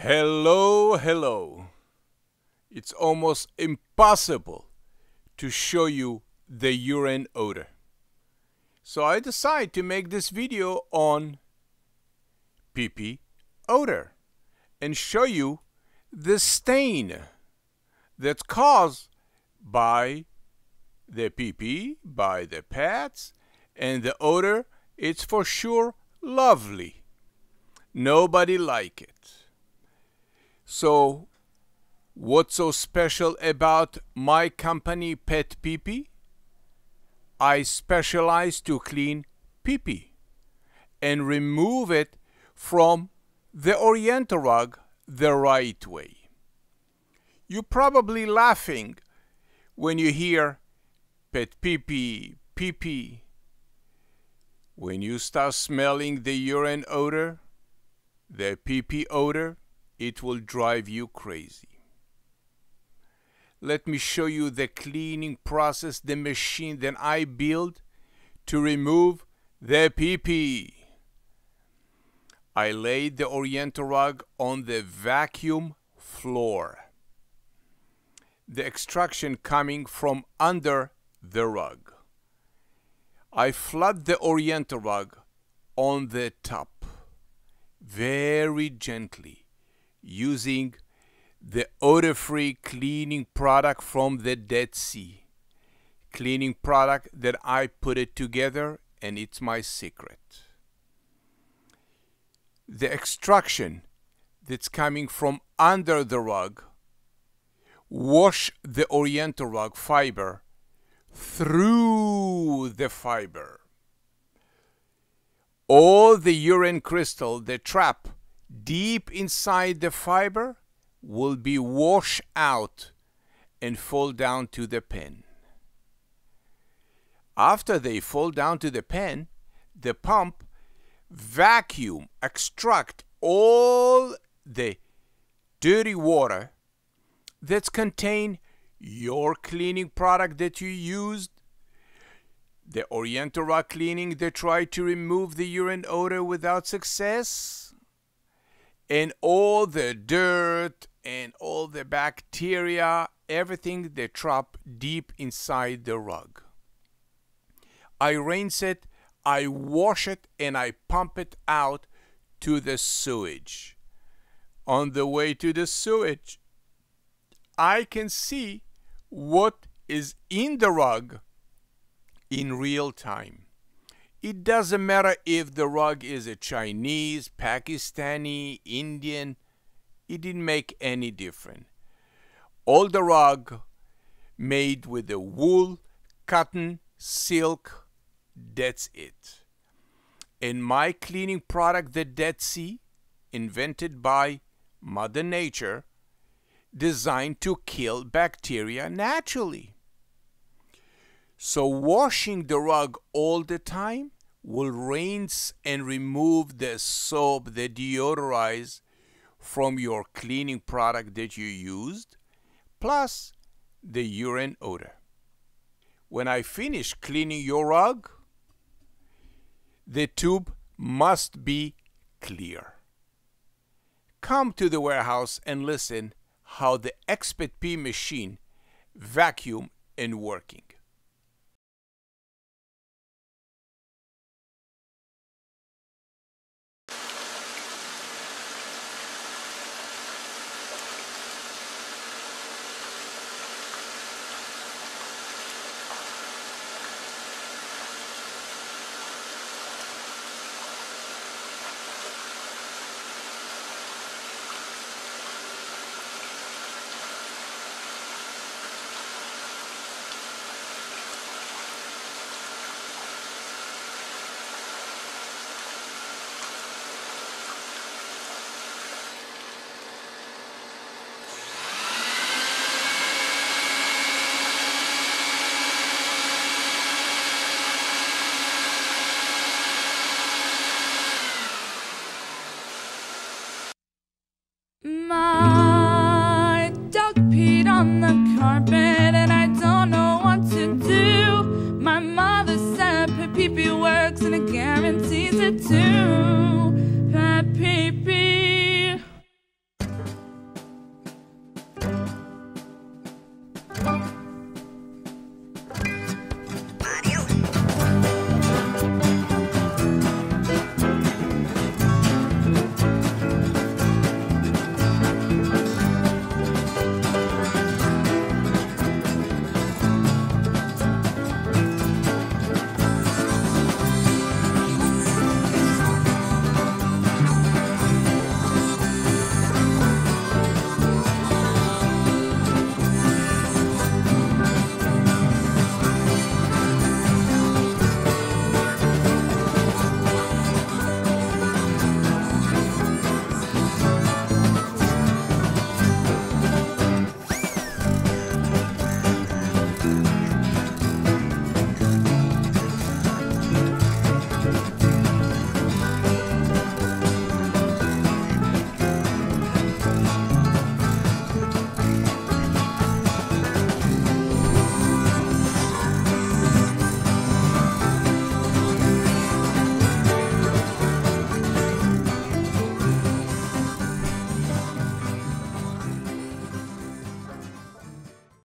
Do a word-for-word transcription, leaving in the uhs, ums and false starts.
Hello, hello. It's almost impossible to show you the urine odor. So I decided to make this video on pee pee odor and show you the stain that's caused by the pee pee, by the pets, and the odor. It's for sure lovely. Nobody like it. So, what's so special about my company PetPeePee? I specialize to clean pee pee and remove it from the Oriental rug the right way. You're probably laughing when you hear PetPeePee, pee pee. When you start smelling the urine odor, the pee pee odor, it will drive you crazy. Let me show you the cleaning process, the machine that I built to remove the pee-pee. I laid the Oriental rug on the vacuum floor. The extraction coming from under the rug. I flood the Oriental rug on the top very gently, using the odor-free cleaning product from the Dead Sea. Cleaning product that I put it together, and it's my secret. The extraction that's coming from under the rug, wash the Oriental rug fiber through the fiber. All the urine crystal, the trap, deep inside the fiber will be washed out and fall down to the pen. After they fall down to the pen, the pump vacuum extract all the dirty water that's contain your cleaning product that you used, the Oriental rug cleaning that tried to remove the urine odor without success, and all the dirt and all the bacteria, everything they trap deep inside the rug. I rinse it, I wash it, and I pump it out to the sewage. On the way to the sewage, I can see what is in the rug in real time. It doesn't matter if the rug is a Chinese, Pakistani, Indian. It didn't make any difference. All the rug made with the wool, cotton, silk, that's it. And my cleaning product, the Dead Sea, invented by Mother Nature, designed to kill bacteria naturally. So washing the rug all the time will rinse and remove the soap, the deodorize from your cleaning product that you used, plus the urine odor. When I finish cleaning your rug, the tube must be clear. Come to the warehouse and listen how the XpetPee machine vacuum and working.